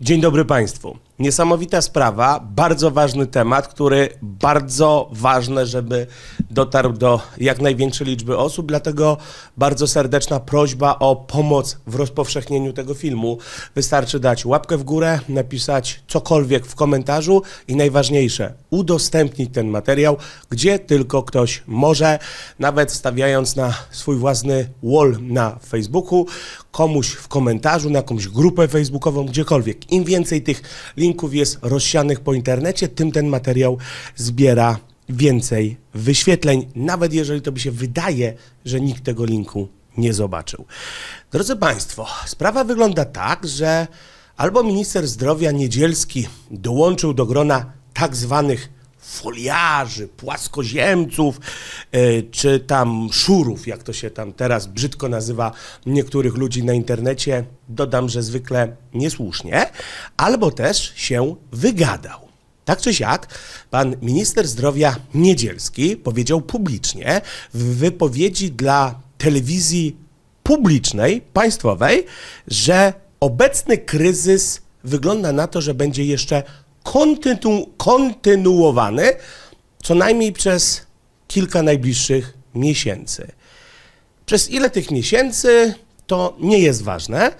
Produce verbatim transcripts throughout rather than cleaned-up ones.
Dzień dobry Państwu. Niesamowita sprawa, bardzo ważny temat, który bardzo ważne, żeby dotarł do jak największej liczby osób, dlatego bardzo serdeczna prośba o pomoc w rozpowszechnieniu tego filmu. Wystarczy dać łapkę w górę, napisać cokolwiek w komentarzu i najważniejsze, udostępnić ten materiał, gdzie tylko ktoś może, nawet stawiając na swój własny wall na Facebooku, komuś w komentarzu, na jakąś grupę facebookową, gdziekolwiek. Im więcej tych linków jest rozsianych po internecie, tym ten materiał zbiera więcej wyświetleń, nawet jeżeli to by się wydaje, że nikt tego linku nie zobaczył. Drodzy Państwo, sprawa wygląda tak, że albo minister zdrowia Niedzielski dołączył do grona tak zwanych foliarzy, płaskoziemców, czy tam szurów, jak to się tam teraz brzydko nazywa niektórych ludzi na internecie, dodam, że zwykle niesłusznie, albo też się wygadał. Tak czy siak, pan minister zdrowia Niedzielski powiedział publicznie w wypowiedzi dla telewizji publicznej, państwowej, że obecny kryzys wygląda na to, że będzie jeszcze Kontynu kontynuowany co najmniej przez kilka najbliższych miesięcy. Przez ile tych miesięcy to nie jest ważne.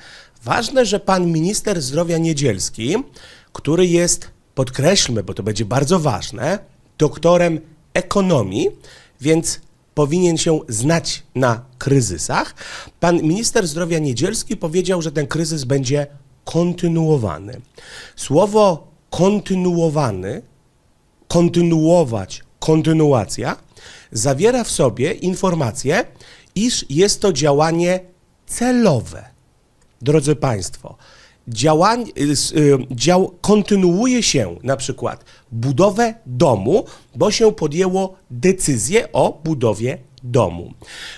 Ważne, że pan minister zdrowia Niedzielski, który jest, podkreślmy, bo to będzie bardzo ważne, doktorem ekonomii, więc powinien się znać na kryzysach. Pan minister zdrowia Niedzielski powiedział, że ten kryzys będzie kontynuowany. Słowo kontynuowany, kontynuować, kontynuacja, zawiera w sobie informację, iż jest to działanie celowe. Drodzy Państwo, działanie, dział, kontynuuje się na przykład budowę domu, bo się podjęło decyzję o budowie domu.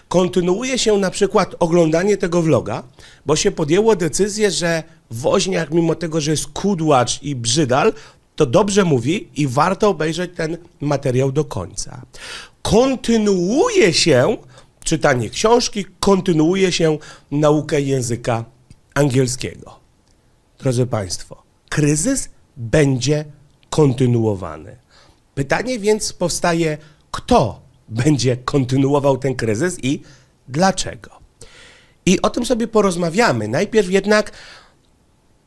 Kontynuuje się na przykład oglądanie tego vloga, bo się podjęło decyzję, że Woźniak, mimo tego, że jest kudłacz i brzydal, to dobrze mówi i warto obejrzeć ten materiał do końca. Kontynuuje się czytanie książki, kontynuuje się naukę języka angielskiego. Drodzy Państwo, kryzys będzie kontynuowany. Pytanie więc powstaje, kto będzie kontynuował ten kryzys i dlaczego? I o tym sobie porozmawiamy. Najpierw jednak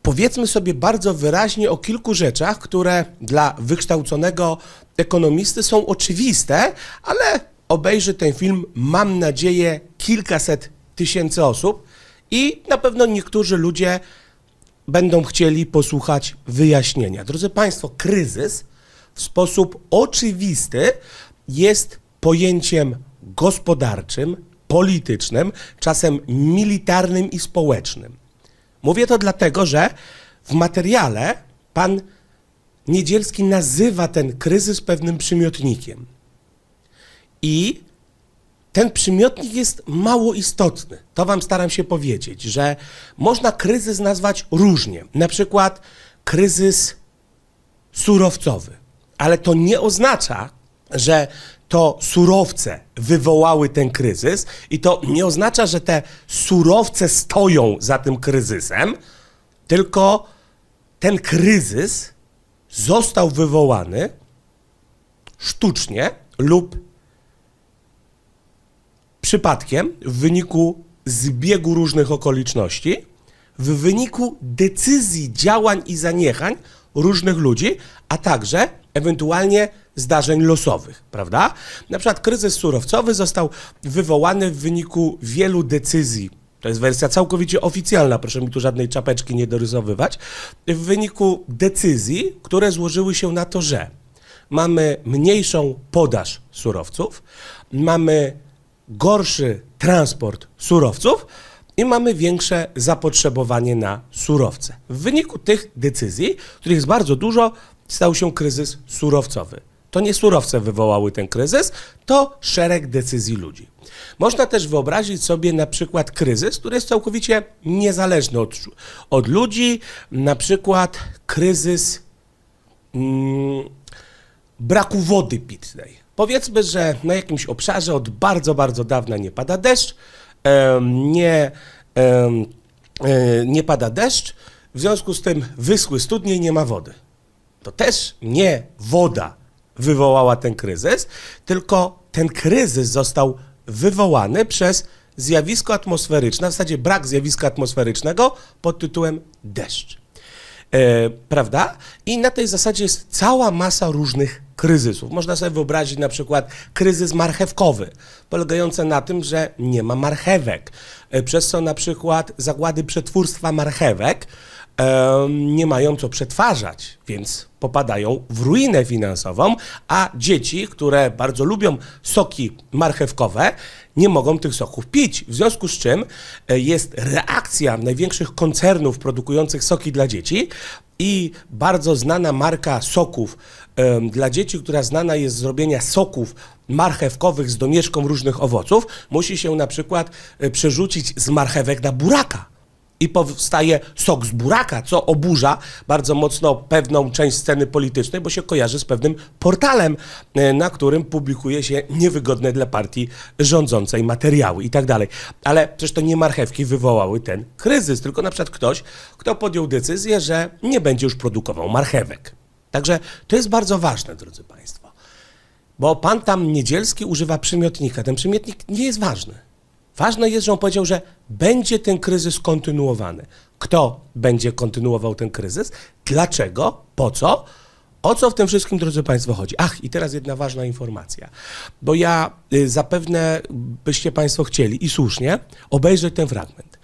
powiedzmy sobie bardzo wyraźnie o kilku rzeczach, które dla wykształconego ekonomisty są oczywiste, ale obejrzy ten film, mam nadzieję, kilkaset tysięcy osób i na pewno niektórzy ludzie będą chcieli posłuchać wyjaśnienia. Drodzy Państwo, kryzys w sposób oczywisty jest pojęciem gospodarczym, politycznym, czasem militarnym i społecznym. Mówię to dlatego, że w materiale pan Niedzielski nazywa ten kryzys pewnym przymiotnikiem. I ten przymiotnik jest mało istotny. To wam staram się powiedzieć, że można kryzys nazwać różnie. Na przykład kryzys surowcowy. Ale to nie oznacza, że to surowce wywołały ten kryzys i to nie oznacza, że te surowce stoją za tym kryzysem, tylko ten kryzys został wywołany sztucznie lub przypadkiem w wyniku zbiegu różnych okoliczności, w wyniku decyzji, działań i zaniechań różnych ludzi, a także ewentualnie zdarzeń losowych, prawda? Na przykład kryzys surowcowy został wywołany w wyniku wielu decyzji, to jest wersja całkowicie oficjalna, proszę mi tu żadnej czapeczki nie dorysowywać, w wyniku decyzji, które złożyły się na to, że mamy mniejszą podaż surowców, mamy gorszy transport surowców i mamy większe zapotrzebowanie na surowce. W wyniku tych decyzji, których jest bardzo dużo, stał się kryzys surowcowy. To nie surowce wywołały ten kryzys, to szereg decyzji ludzi. Można też wyobrazić sobie na przykład kryzys, który jest całkowicie niezależny od, od ludzi, na przykład kryzys mm, braku wody pitnej. Powiedzmy, że na jakimś obszarze od bardzo, bardzo dawna nie pada deszcz, e, nie, e, e, nie pada deszcz, w związku z tym wyschły studnie i nie ma wody. To też nie woda wywołała ten kryzys, tylko ten kryzys został wywołany przez zjawisko atmosferyczne, w zasadzie brak zjawiska atmosferycznego pod tytułem deszcz. E, prawda? I na tej zasadzie jest cała masa różnych kryzysów. Można sobie wyobrazić na przykład kryzys marchewkowy, polegający na tym, że nie ma marchewek, przez co na przykład zakłady przetwórstwa marchewek e, nie mają co przetwarzać, więc popadają w ruinę finansową, a dzieci, które bardzo lubią soki marchewkowe, nie mogą tych soków pić, w związku z czym jest reakcja największych koncernów produkujących soki dla dzieci i bardzo znana marka soków um, dla dzieci, która znana jest z zrobienia soków marchewkowych z domieszką różnych owoców, musi się na przykład przerzucić z marchewek na buraka. I powstaje sok z buraka, co oburza bardzo mocno pewną część sceny politycznej, bo się kojarzy z pewnym portalem, na którym publikuje się niewygodne dla partii rządzącej materiały i tak dalej. Ale przecież to nie marchewki wywołały ten kryzys, tylko na przykład ktoś, kto podjął decyzję, że nie będzie już produkował marchewek. Także to jest bardzo ważne, drodzy Państwo, bo pan tam Niedzielski używa przymiotnika. Ten przymiotnik nie jest ważny. Ważne jest, że on powiedział, że będzie ten kryzys kontynuowany. Kto będzie kontynuował ten kryzys? Dlaczego? Po co? O co w tym wszystkim, drodzy Państwo, chodzi? Ach, i teraz jedna ważna informacja, bo ja y, zapewne byście Państwo chcieli i słusznie obejrzeć ten fragment.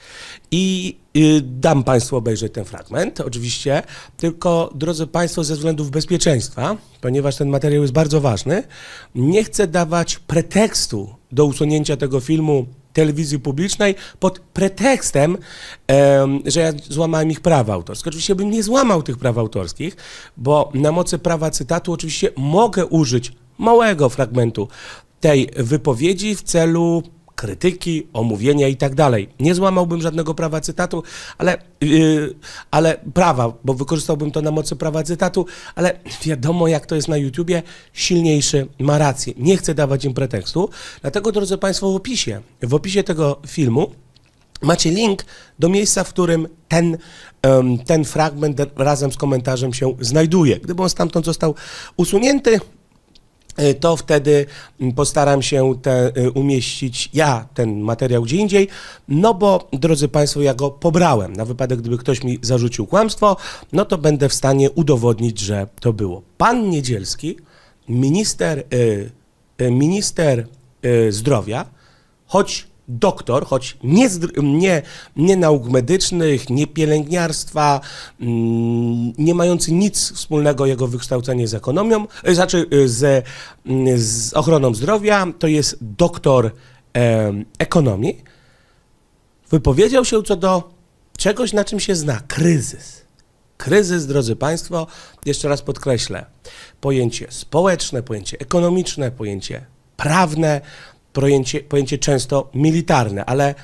I y, dam Państwu obejrzeć ten fragment, oczywiście, tylko, drodzy Państwo, ze względów bezpieczeństwa, ponieważ ten materiał jest bardzo ważny, nie chcę dawać pretekstu do usunięcia tego filmu telewizji publicznej pod pretekstem, że ja złamałem ich prawa autorskie. Oczywiście bym nie złamał tych praw autorskich, bo na mocy prawa cytatu oczywiście mogę użyć małego fragmentu tej wypowiedzi w celu krytyki, omówienia i tak dalej. Nie złamałbym żadnego prawa cytatu, ale, yy, ale prawa, bo wykorzystałbym to na mocy prawa cytatu, ale wiadomo, jak to jest na YouTubie, silniejszy ma rację. Nie chcę dawać im pretekstu, dlatego, drodzy Państwo, w opisie, w opisie tego filmu macie link do miejsca, w którym ten, ten fragment razem z komentarzem się znajduje. Gdyby on stamtąd został usunięty, to wtedy postaram się te, umieścić ja ten materiał gdzie indziej, no bo, drodzy Państwo, ja go pobrałem. Na wypadek, gdyby ktoś mi zarzucił kłamstwo, no to będę w stanie udowodnić, że to było. Pan Niedzielski, minister, minister zdrowia, choć doktor, choć nie, nie, nie nauk medycznych, nie pielęgniarstwa, nie mający nic wspólnego jego wykształcenie z ekonomią, znaczy z, z ochroną zdrowia, to jest doktor e, ekonomii, wypowiedział się co do czegoś, na czym się zna, kryzys. Kryzys, drodzy Państwo, jeszcze raz podkreślę, pojęcie społeczne, pojęcie ekonomiczne, pojęcie prawne, Pojęcie, pojęcie często militarne, ale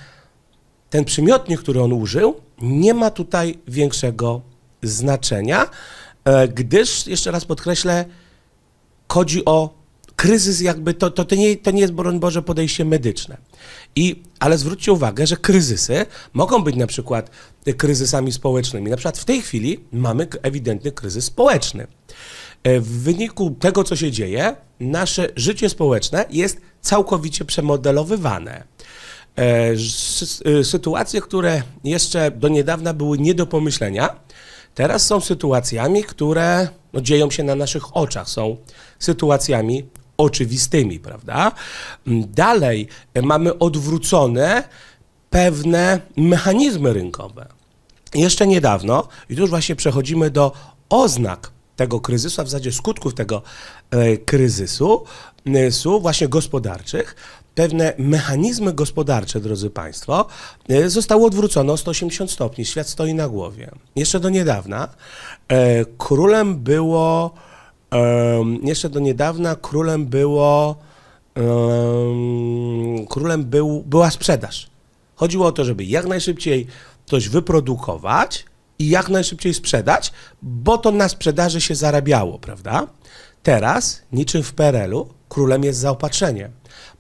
ten przymiotnik, który on użył, nie ma tutaj większego znaczenia, gdyż, jeszcze raz podkreślę, chodzi o kryzys, jakby to, to, to, nie, to nie jest, broń Boże, podejście medyczne. I, ale zwróćcie uwagę, że kryzysy mogą być na przykład kryzysami społecznymi. Na przykład w tej chwili mamy ewidentny kryzys społeczny. W wyniku tego, co się dzieje, nasze życie społeczne jest całkowicie przemodelowywane. Sytuacje, które jeszcze do niedawna były nie do pomyślenia, teraz są sytuacjami, które no, dzieją się na naszych oczach, są sytuacjami oczywistymi, prawda? Dalej mamy odwrócone pewne mechanizmy rynkowe. Jeszcze niedawno, i tu już właśnie przechodzimy do oznak tego kryzysu, a w zasadzie skutków tego e, kryzysu, e, właśnie gospodarczych, pewne mechanizmy gospodarcze, drodzy Państwo, e, zostały odwrócone o sto osiemdziesiąt stopni. Świat stoi na głowie. Jeszcze do niedawna e, królem było, e, jeszcze do niedawna królem było, e, królem był, była sprzedaż. Chodziło o to, żeby jak najszybciej coś wyprodukować i jak najszybciej sprzedać, bo to na sprzedaży się zarabiało, prawda? Teraz, niczym w P R L u, królem jest zaopatrzenie,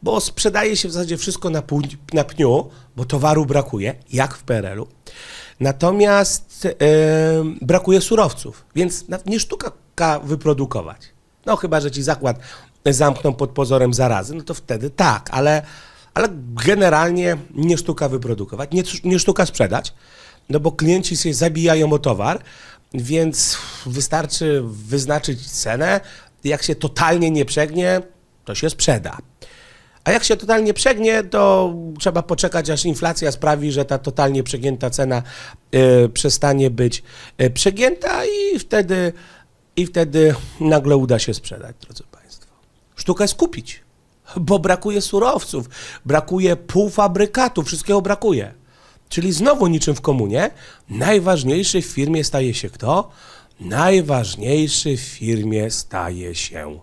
bo sprzedaje się w zasadzie wszystko na, na pniu, bo towaru brakuje, jak w P R L u. Natomiast yy, brakuje surowców, więc nie sztuka wyprodukować. No chyba, że ci zakład zamkną pod pozorem zarazy, no to wtedy tak, ale, ale generalnie nie sztuka wyprodukować, nie, nie sztuka sprzedać, no bo klienci się zabijają o towar, więc wystarczy wyznaczyć cenę, jak się totalnie nie przegnie, to się sprzeda. A jak się totalnie przegnie, to trzeba poczekać, aż inflacja sprawi, że ta totalnie przegięta cena y, przestanie być y, przegięta i wtedy, i wtedy nagle uda się sprzedać, drodzy Państwo. Sztuka jest kupić, bo brakuje surowców, brakuje półfabrykatu, wszystkiego brakuje. Czyli znowu niczym w komunie, najważniejszy w firmie staje się kto? Najważniejszy w firmie staje się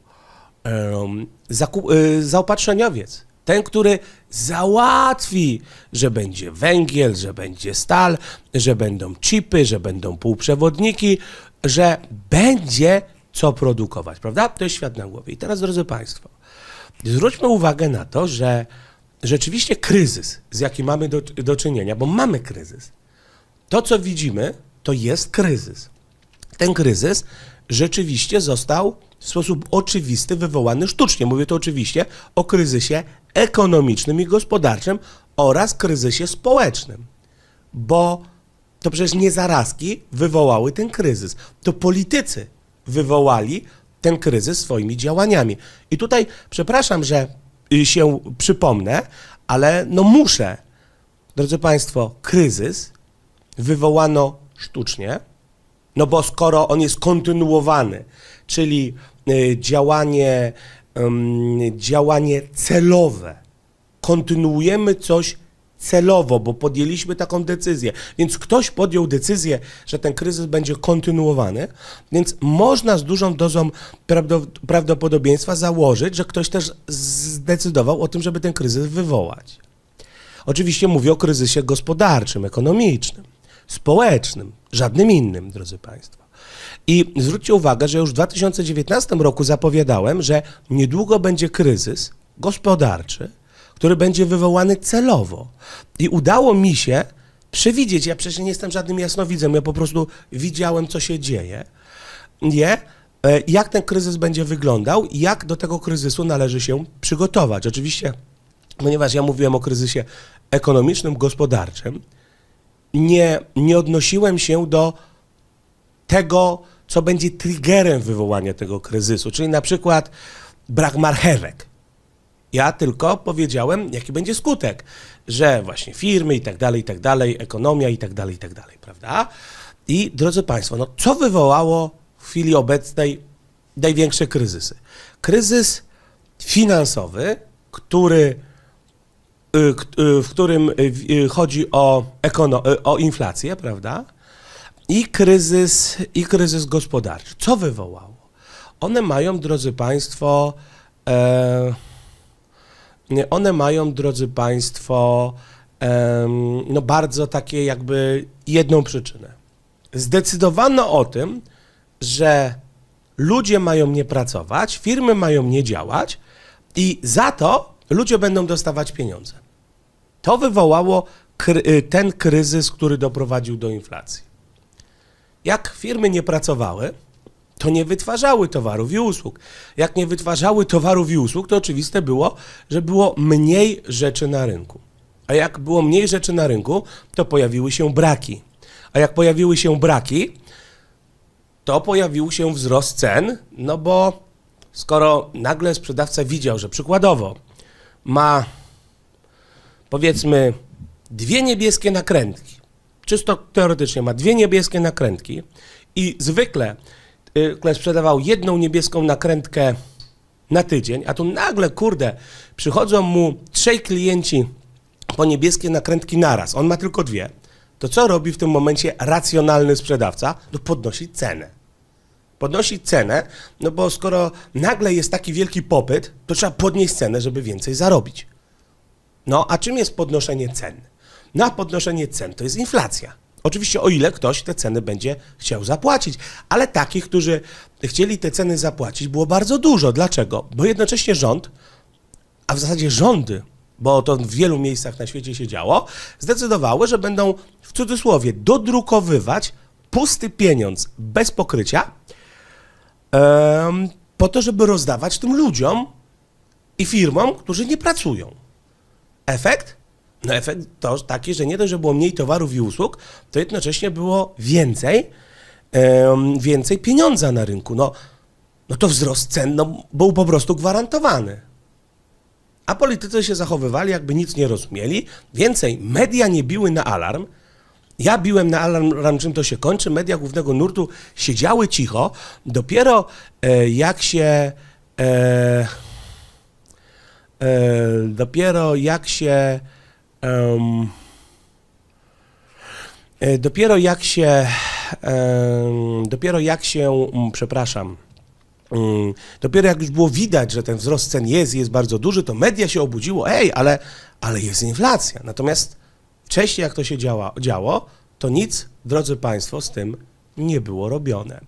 um, zakup, y, zaopatrzeniowiec. Ten, który załatwi, że będzie węgiel, że będzie stal, że będą chipy, że będą półprzewodniki, że będzie co produkować, prawda? To jest świat na głowie. I teraz, drodzy Państwo, zwróćmy uwagę na to, że rzeczywiście kryzys, z jakim mamy do, do czynienia, bo mamy kryzys, to co widzimy, to jest kryzys. Ten kryzys rzeczywiście został w sposób oczywisty wywołany sztucznie. Mówię to oczywiście o kryzysie ekonomicznym i gospodarczym oraz kryzysie społecznym, bo to przecież nie zarazki wywołały ten kryzys, to politycy wywołali ten kryzys swoimi działaniami. I tutaj przepraszam, że się przypomnę, ale no muszę. Drodzy Państwo, kryzys wywołano sztucznie, no bo skoro on jest kontynuowany, czyli działanie, działanie celowe, kontynuujemy coś celowo, bo podjęliśmy taką decyzję, więc ktoś podjął decyzję, że ten kryzys będzie kontynuowany, więc można z dużą dozą prawdopodobieństwa założyć, że ktoś też zdecydował o tym, żeby ten kryzys wywołać. Oczywiście mówię o kryzysie gospodarczym, ekonomicznym, społecznym, żadnym innym, drodzy Państwo. I zwróćcie uwagę, że już w dwa tysiące dziewiętnastym roku zapowiadałem, że niedługo będzie kryzys gospodarczy, który będzie wywołany celowo. I udało mi się przewidzieć, ja przecież nie jestem żadnym jasnowidzem, ja po prostu widziałem, co się dzieje, nie? Jak ten kryzys będzie wyglądał i jak do tego kryzysu należy się przygotować. Oczywiście, ponieważ ja mówiłem o kryzysie ekonomicznym, gospodarczym, nie, nie odnosiłem się do tego, co będzie triggerem wywołania tego kryzysu, czyli na przykład brak marchewek. Ja tylko powiedziałem, jaki będzie skutek, że właśnie firmy i tak dalej, i tak dalej, ekonomia i tak dalej, i tak dalej, prawda? I drodzy Państwo, no co wywołało w chwili obecnej największe kryzysy? Kryzys finansowy, który, w którym chodzi o, o inflację, prawda? I kryzys, i kryzys gospodarczy. Co wywołało? One mają, drodzy Państwo, e One mają, drodzy Państwo, no bardzo takie jakby jedną przyczynę. Zdecydowano o tym, że ludzie mają nie pracować, firmy mają nie działać i za to ludzie będą dostawać pieniądze. To wywołało ten kryzys, który doprowadził do inflacji. Jak firmy nie pracowały, to nie wytwarzały towarów i usług. Jak nie wytwarzały towarów i usług, to oczywiste było, że było mniej rzeczy na rynku. A jak było mniej rzeczy na rynku, to pojawiły się braki. A jak pojawiły się braki, to pojawił się wzrost cen, no bo skoro nagle sprzedawca widział, że przykładowo ma powiedzmy dwie niebieskie nakrętki, czysto teoretycznie ma dwie niebieskie nakrętki i zwykle sprzedawał jedną niebieską nakrętkę na tydzień, a tu nagle, kurde, przychodzą mu trzej klienci po niebieskie nakrętki naraz, on ma tylko dwie, to co robi w tym momencie racjonalny sprzedawca? No podnosi cenę. Podnosi cenę, no bo skoro nagle jest taki wielki popyt, to trzeba podnieść cenę, żeby więcej zarobić. No, a czym jest podnoszenie cen? No, a podnoszenie cen to jest inflacja. Oczywiście o ile ktoś te ceny będzie chciał zapłacić, ale takich, którzy chcieli te ceny zapłacić, było bardzo dużo. Dlaczego? Bo jednocześnie rząd, a w zasadzie rządy bo to w wielu miejscach na świecie się działo, zdecydowały, że będą w cudzysłowie dodrukowywać pusty pieniądz bez pokrycia um, po to, żeby rozdawać tym ludziom i firmom, którzy nie pracują. Efekt? No efekt to taki, że nie dość, że było mniej towarów i usług, to jednocześnie było więcej, um, więcej pieniądza na rynku. No, no to wzrost cen no, był po prostu gwarantowany. A politycy się zachowywali, jakby nic nie rozumieli. Więcej, media nie biły na alarm. Ja biłem na alarm, czym to się kończy. Media głównego nurtu siedziały cicho. Dopiero e, jak się... E, e, dopiero jak się... Um, e, dopiero jak się... E, dopiero jak się... Um, przepraszam. Um, dopiero jak już było widać, że ten wzrost cen jest jest bardzo duży, to media się obudziło. Ej, ale, ale jest inflacja. Natomiast wcześniej, jak to się działa, działo, to nic, drodzy Państwo, z tym nie było robione.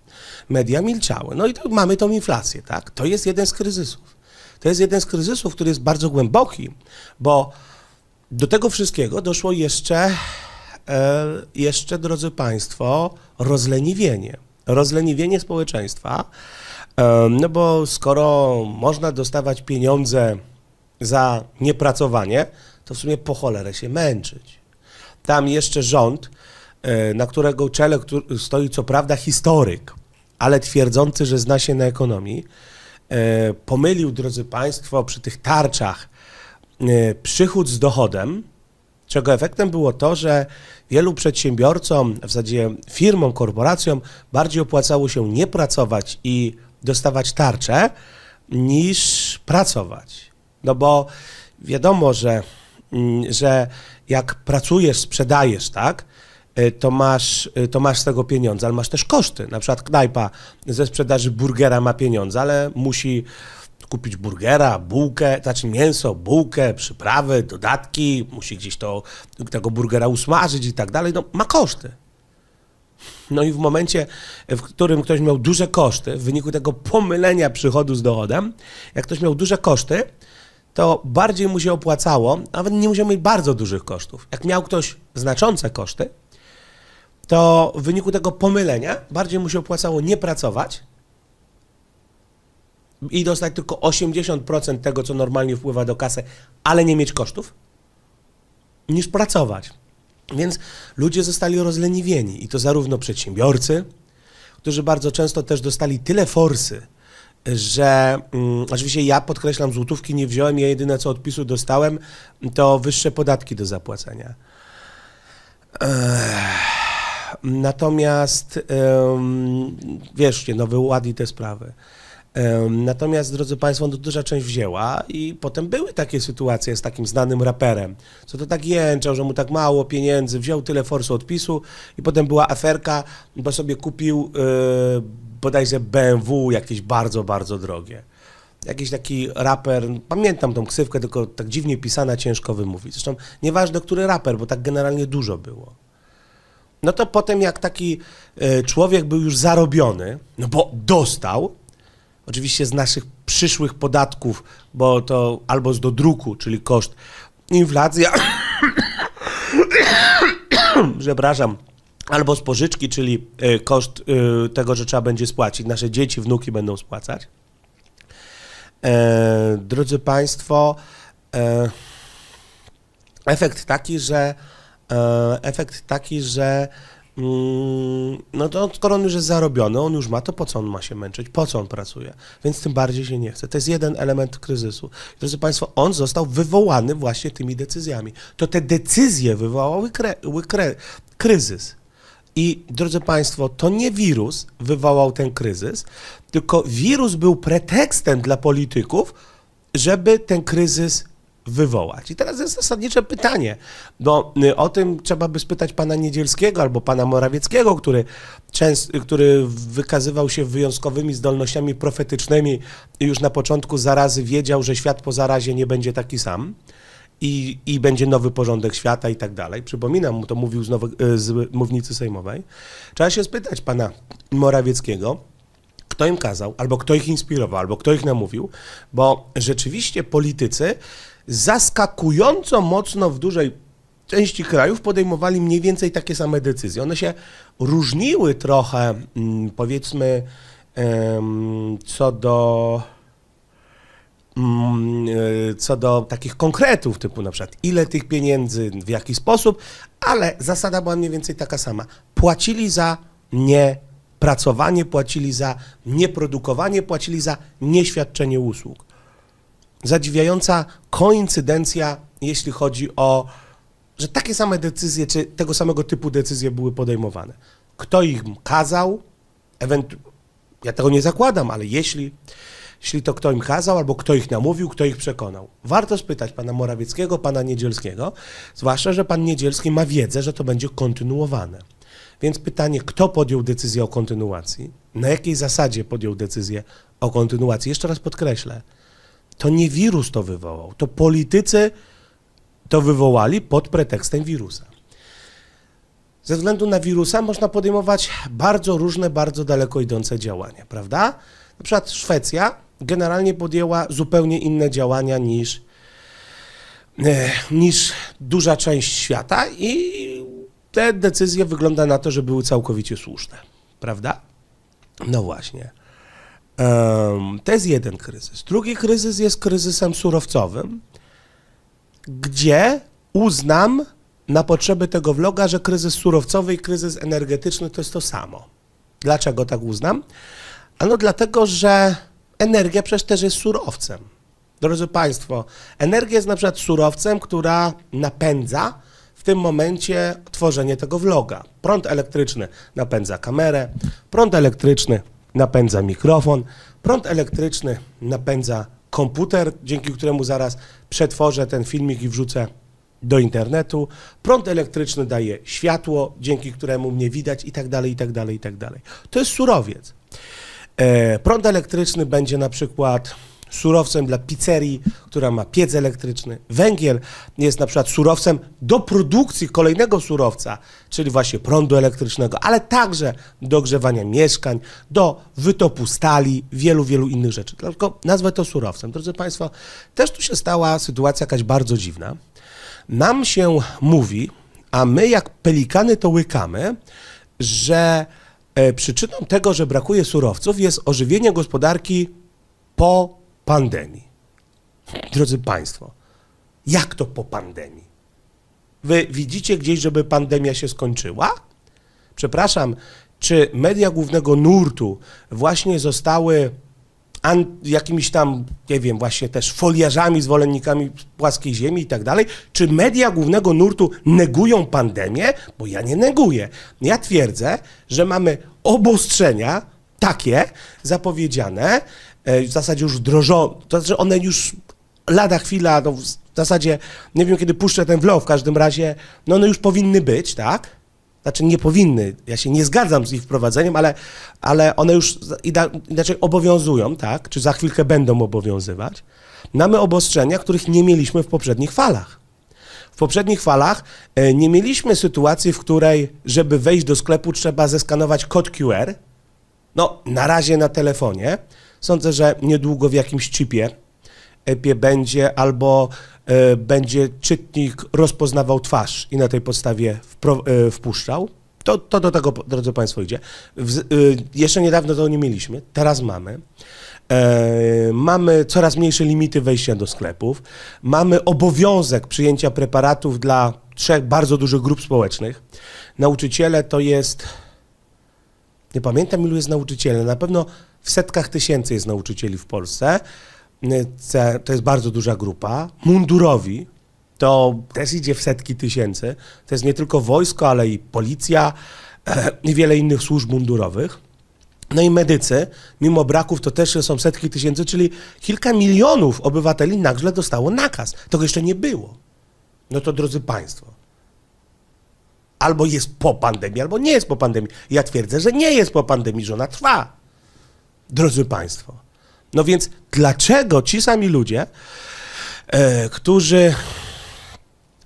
Media milczały. No i to, mamy tą inflację, tak? To jest jeden z kryzysów. To jest jeden z kryzysów, który jest bardzo głęboki, bo do tego wszystkiego doszło jeszcze, e, jeszcze drodzy Państwo, rozleniwienie. Rozleniwienie społeczeństwa, e, no bo skoro można dostawać pieniądze za niepracowanie, to w sumie po cholerę się męczyć. Tam jeszcze rząd, na którego czele stoi co prawda historyk, ale twierdzący, że zna się na ekonomii, pomylił, drodzy Państwo, przy tych tarczach przychód z dochodem, czego efektem było to, że wielu przedsiębiorcom, w zasadzie firmom, korporacjom bardziej opłacało się nie pracować i dostawać tarczę, niż pracować. No bo wiadomo, że że jak pracujesz, sprzedajesz, tak, to masz, to masz z tego pieniądze, ale masz też koszty. Na przykład knajpa ze sprzedaży burgera ma pieniądze, ale musi kupić burgera, bułkę, znaczy mięso, bułkę, przyprawy, dodatki, musi gdzieś to, tego burgera usmażyć i tak dalej, no ma koszty. No i w momencie, w którym ktoś miał duże koszty, w wyniku tego pomylenia przychodu z dochodem, jak ktoś miał duże koszty, to bardziej mu się opłacało, nawet nie musiał mieć bardzo dużych kosztów. Jak miał ktoś znaczące koszty, to w wyniku tego pomylenia bardziej mu się opłacało nie pracować i dostać tylko osiemdziesiąt procent tego, co normalnie wpływa do kasy, ale nie mieć kosztów, niż pracować. Więc ludzie zostali rozleniwieni i to zarówno przedsiębiorcy, którzy bardzo często też dostali tyle forsy, że um, oczywiście ja podkreślam, złotówki nie wziąłem, ja jedyne co odpisu dostałem, to wyższe podatki do zapłacenia. Ech, natomiast, um, wierzcie, Nowy Ład i te sprawy. Um, natomiast, drodzy Państwo, no, duża część wzięła i potem były takie sytuacje z takim znanym raperem, co to tak jęczał, że mu tak mało pieniędzy, wziął tyle forsu odpisu i potem była aferka, bo sobie kupił... Yy, bodajże B M W, jakieś bardzo, bardzo drogie. Jakiś taki raper, pamiętam tą ksywkę, tylko tak dziwnie pisana, ciężko wymówić. Zresztą nieważne, który raper, bo tak generalnie dużo było. No to potem jak taki człowiek był już zarobiony, no bo dostał, oczywiście z naszych przyszłych podatków, bo to albo z dodruku, czyli koszt, inflacja, przepraszam, albo z pożyczki, czyli koszt tego, że trzeba będzie spłacić. Nasze dzieci, wnuki będą spłacać. E, drodzy Państwo, e, efekt taki, że e, efekt taki, że mm, no to skoro on już jest zarobiony, on już ma, to po co on ma się męczyć? Po co on pracuje? Więc tym bardziej się nie chce. To jest jeden element kryzysu. Drodzy Państwo, on został wywołany właśnie tymi decyzjami. To te decyzje wywołały kre, kre, kryzys. I, drodzy Państwo, to nie wirus wywołał ten kryzys, tylko wirus był pretekstem dla polityków, żeby ten kryzys wywołać. I teraz jest zasadnicze pytanie, bo o tym trzeba by spytać pana Niedzielskiego albo pana Morawieckiego, który, często, który wykazywał się wyjątkowymi zdolnościami profetycznymi i już na początku zarazy wiedział, że świat po zarazie nie będzie taki sam. I, i będzie nowy porządek świata i tak dalej. Przypominam, to mówił z, nowy, z mównicy sejmowej. Trzeba się spytać pana Morawieckiego, kto im kazał, albo kto ich inspirował, albo kto ich namówił, bo rzeczywiście politycy zaskakująco mocno w dużej części krajów podejmowali mniej więcej takie same decyzje. One się różniły trochę, powiedzmy, co do, co do takich konkretów, typu na przykład ile tych pieniędzy, w jaki sposób, ale zasada była mniej więcej taka sama. Płacili za niepracowanie, płacili za nieprodukowanie, płacili za nieświadczenie usług. Zadziwiająca koincydencja, jeśli chodzi o, że takie same decyzje, czy tego samego typu decyzje były podejmowane. Kto ich kazał, ewentualnie, ja tego nie zakładam, ale jeśli, jeśli to kto im kazał, albo kto ich namówił, kto ich przekonał. Warto spytać pana Morawieckiego, pana Niedzielskiego, zwłaszcza, że pan Niedzielski ma wiedzę, że to będzie kontynuowane. Więc pytanie, kto podjął decyzję o kontynuacji, na jakiej zasadzie podjął decyzję o kontynuacji. Jeszcze raz podkreślę, to nie wirus to wywołał, to politycy to wywołali pod pretekstem wirusa. Ze względu na wirusa można podejmować bardzo różne, bardzo daleko idące działania, prawda? Na przykład Szwecja generalnie podjęła zupełnie inne działania niż, niż duża część świata i te decyzje wygląda na to, że były całkowicie słuszne, prawda? No właśnie. To jest jeden kryzys. Drugi kryzys jest kryzysem surowcowym, gdzie uznam na potrzeby tego vloga, że kryzys surowcowy i kryzys energetyczny to jest to samo. Dlaczego tak uznam? Ano dlatego, że energia przecież też jest surowcem. Drodzy Państwo, energia jest na przykład surowcem, która napędza w tym momencie tworzenie tego vloga. Prąd elektryczny napędza kamerę, prąd elektryczny napędza mikrofon, prąd elektryczny napędza komputer, dzięki któremu zaraz przetworzę ten filmik i wrzucę do internetu, prąd elektryczny daje światło, dzięki któremu mnie widać i tak dalej, i tak dalej, i tak dalej. To jest surowiec. Prąd elektryczny będzie na przykład surowcem dla pizzerii, która ma piec elektryczny. Węgiel jest na przykład surowcem do produkcji kolejnego surowca, czyli właśnie prądu elektrycznego, ale także do ogrzewania mieszkań, do wytopu stali, wielu, wielu innych rzeczy. Tylko nazwę to surowcem. Drodzy Państwo, też tu się stała sytuacja jakaś bardzo dziwna. Nam się mówi, a my jak pelikany to łykamy, że przyczyną tego, że brakuje surowców, jest ożywienie gospodarki po pandemii. Drodzy Państwo, jak to po pandemii? Wy widzicie gdzieś, żeby pandemia się skończyła? Przepraszam, czy media głównego nurtu właśnie zostały jakimiś tam, nie wiem, właśnie też foliarzami, zwolennikami płaskiej ziemi i tak dalej? Czy media głównego nurtu negują pandemię? Bo ja nie neguję. Ja twierdzę, że mamy obostrzenia takie zapowiedziane, w zasadzie już wdrożone, to znaczy one już lada chwila, no w zasadzie nie wiem, kiedy puszczę ten vlog, w każdym razie, no one już powinny być, tak? Znaczy nie powinny, ja się nie zgadzam z ich wprowadzeniem, ale, ale one już inaczej obowiązują, tak? Czy za chwilkę będą obowiązywać. Mamy obostrzenia, których nie mieliśmy w poprzednich falach. W poprzednich falach nie mieliśmy sytuacji, w której, żeby wejść do sklepu, trzeba zeskanować kod Q R. No, na razie na telefonie. Sądzę, że niedługo w jakimś chipie epie będzie albo y, będzie czytnik rozpoznawał twarz i na tej podstawie wpro, y, wpuszczał. To, to do tego, drodzy Państwo, idzie. W, y, jeszcze niedawno to nie mieliśmy, teraz mamy. Y, mamy coraz mniejsze limity wejścia do sklepów. Mamy obowiązek przyjęcia preparatów dla trzech bardzo dużych grup społecznych. Nauczyciele to jest... Nie pamiętam, ilu jest nauczycieli. Na pewno w setkach tysięcy jest nauczycieli w Polsce. To jest bardzo duża grupa. Mundurowi to też idzie w setki tysięcy. To jest nie tylko wojsko, ale i policja i wiele innych służb mundurowych. No i medycy, mimo braków, to też są setki tysięcy, czyli kilka milionów obywateli nagle dostało nakaz. Tego jeszcze nie było. No to, drodzy Państwo, albo jest po pandemii, albo nie jest po pandemii. Ja twierdzę, że nie jest po pandemii, że ona trwa. Drodzy Państwo, no więc dlaczego ci sami ludzie, e, którzy,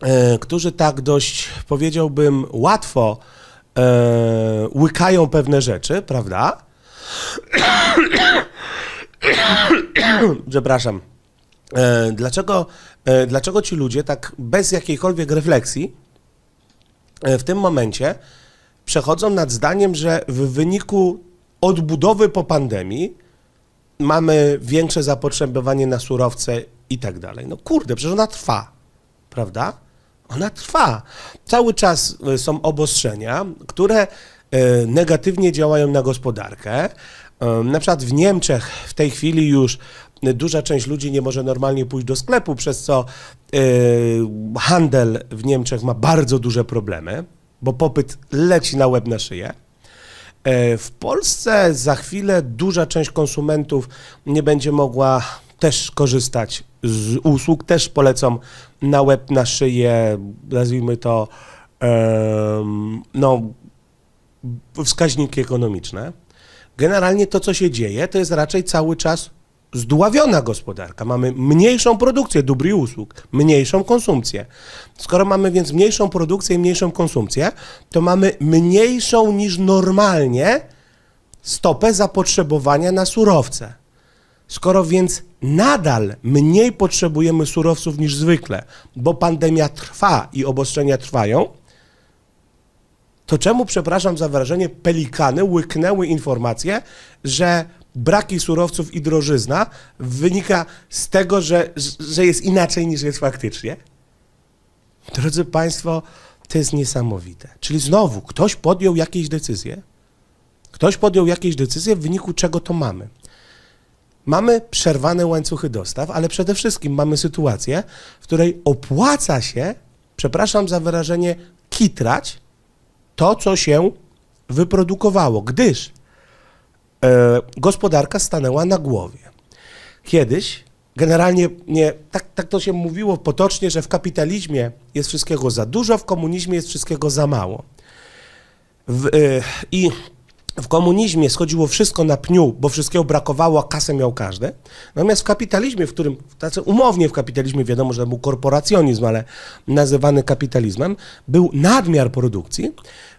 e, którzy tak dość, powiedziałbym, łatwo e, łykają pewne rzeczy, prawda? Przepraszam, Dlaczego, dlaczego ci ludzie tak bez jakiejkolwiek refleksji w tym momencie przechodzą nad zdaniem, że w wyniku odbudowy po pandemii mamy większe zapotrzebowanie na surowce i tak dalej. No kurde, przecież ona trwa, prawda? Ona trwa. Cały czas są obostrzenia, które negatywnie działają na gospodarkę. Na przykład w Niemczech w tej chwili już duża część ludzi nie może normalnie pójść do sklepu, przez co handel w Niemczech ma bardzo duże problemy, bo popyt leci na łeb na szyję. W Polsce za chwilę duża część konsumentów nie będzie mogła też korzystać z usług, też polecą na łeb na szyję, nazwijmy to, no, wskaźniki ekonomiczne. Generalnie to, co się dzieje, to jest raczej cały czas zdławiona gospodarka. Mamy mniejszą produkcję dóbr i usług, mniejszą konsumpcję. Skoro mamy więc mniejszą produkcję i mniejszą konsumpcję, to mamy mniejszą niż normalnie stopę zapotrzebowania na surowce. Skoro więc nadal mniej potrzebujemy surowców niż zwykle, bo pandemia trwa i obostrzenia trwają, to czemu, przepraszam za wrażenie, pelikany łyknęły informację, że braki surowców i drożyzna wynika z tego, że, że jest inaczej niż jest faktycznie? Drodzy Państwo, to jest niesamowite. Czyli znowu ktoś podjął jakieś decyzje, ktoś podjął jakieś decyzje, w wyniku czego to mamy. Mamy przerwane łańcuchy dostaw, ale przede wszystkim mamy sytuację, w której opłaca się, przepraszam za wyrażenie, kitrać to, co się wyprodukowało, gdyż e, gospodarka stanęła na głowie. Kiedyś, generalnie nie, tak, tak to się mówiło potocznie, że w kapitalizmie jest wszystkiego za dużo, w komunizmie jest wszystkiego za mało. W, e, I w komunizmie schodziło wszystko na pniu, bo wszystkiego brakowało, a kasę miał każdy. Natomiast w kapitalizmie, w którym, znaczy umownie w kapitalizmie, wiadomo, że to był korporacjonizm, ale nazywany kapitalizmem, był nadmiar produkcji.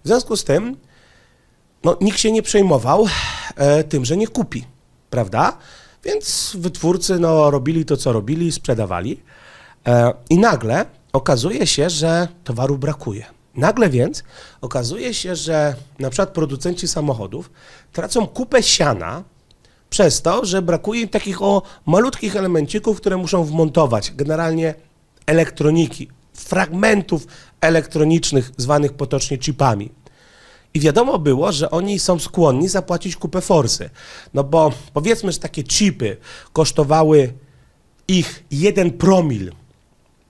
W związku z tym no, nikt się nie przejmował e, tym, że nie kupi, prawda? Więc wytwórcy no, robili to, co robili, sprzedawali e, i nagle okazuje się, że towaru brakuje. Nagle więc okazuje się, że na przykład producenci samochodów tracą kupę siana przez to, że brakuje im takich o malutkich elemencików, które muszą wmontować, generalnie elektroniki, fragmentów elektronicznych zwanych potocznie chipami. I wiadomo było, że oni są skłonni zapłacić kupę forsy, no bo powiedzmy, że takie chipy kosztowały ich jeden promil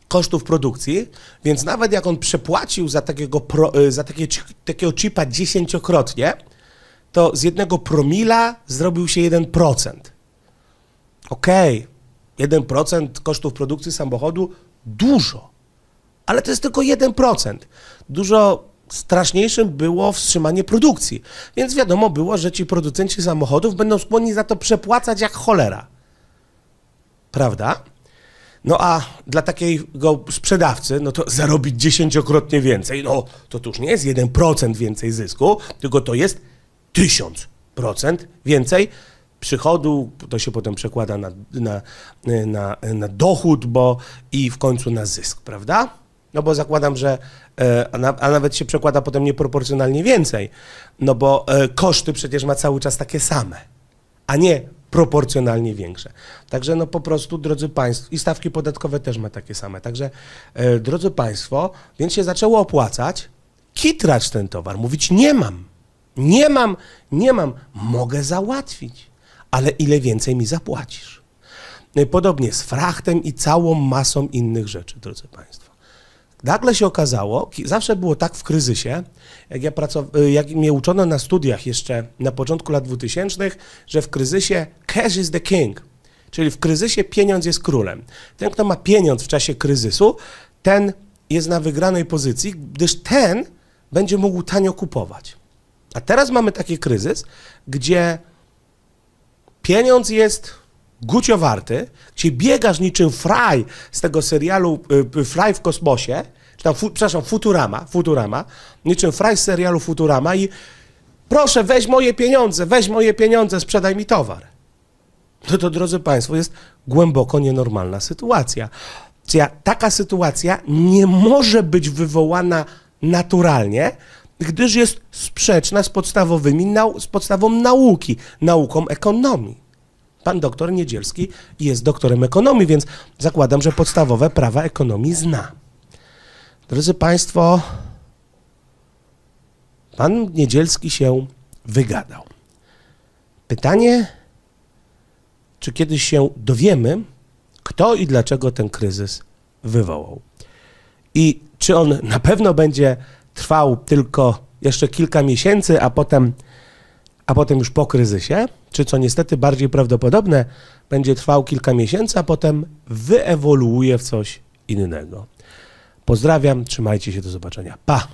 kosztów produkcji, więc nawet jak on przepłacił za takiego, pro, za takie, takiego chipa dziesięciokrotnie, to z jednego promila zrobił się jeden procent. Okej, okay, jeden procent kosztów produkcji samochodu dużo, ale to jest tylko jeden procent. Dużo straszniejszym było wstrzymanie produkcji, więc wiadomo było, że ci producenci samochodów będą skłonni za to przepłacać jak cholera. Prawda? No a dla takiego sprzedawcy, no to zarobić dziesięciokrotnie więcej, no to już nie jest jeden procent więcej zysku, tylko to jest tysiąc procent więcej przychodu, to się potem przekłada na, na, na, na dochód, bo i w końcu na zysk, prawda? No bo zakładam, że, a nawet się przekłada potem nieproporcjonalnie więcej, no bo koszty przecież ma cały czas takie same, a nie proporcjonalnie większe. Także no po prostu, drodzy Państwo, i stawki podatkowe też ma takie same. Także, e, drodzy Państwo, więc się zaczęło opłacać, kitrać ten towar, mówić nie mam, nie mam, nie mam, mogę załatwić, ale ile więcej mi zapłacisz. Podobnie z frachtem i całą masą innych rzeczy, drodzy Państwo. Nagle się okazało, zawsze było tak w kryzysie, jak, ja pracow- jak mnie uczono na studiach jeszcze na początku lat dwutysięcznych, że w kryzysie cash is the king, czyli w kryzysie pieniądz jest królem. Ten, kto ma pieniądz w czasie kryzysu, ten jest na wygranej pozycji, gdyż ten będzie mógł tanio kupować. A teraz mamy taki kryzys, gdzie pieniądz jest gucio warty, gdzie biegasz niczym Fry z tego serialu y, Fry w kosmosie, czy tam, fu, przepraszam, Futurama, Futurama, niczym Fry z serialu Futurama i proszę, weź moje pieniądze, weź moje pieniądze, sprzedaj mi towar. No to, drodzy Państwo, jest głęboko nienormalna sytuacja. Taka sytuacja nie może być wywołana naturalnie, gdyż jest sprzeczna z, podstawowymi, z podstawą nauki, nauką ekonomii. Pan doktor Niedzielski jest doktorem ekonomii, więc zakładam, że podstawowe prawa ekonomii zna. Drodzy Państwo, pan Niedzielski się wygadał. Pytanie, czy kiedyś się dowiemy, kto i dlaczego ten kryzys wywołał. I czy on na pewno będzie trwał tylko jeszcze kilka miesięcy, a potem, a potem już po kryzysie, czy co niestety bardziej prawdopodobne, będzie trwał kilka miesięcy, a potem wyewoluuje w coś innego. Pozdrawiam, trzymajcie się, do zobaczenia. Pa!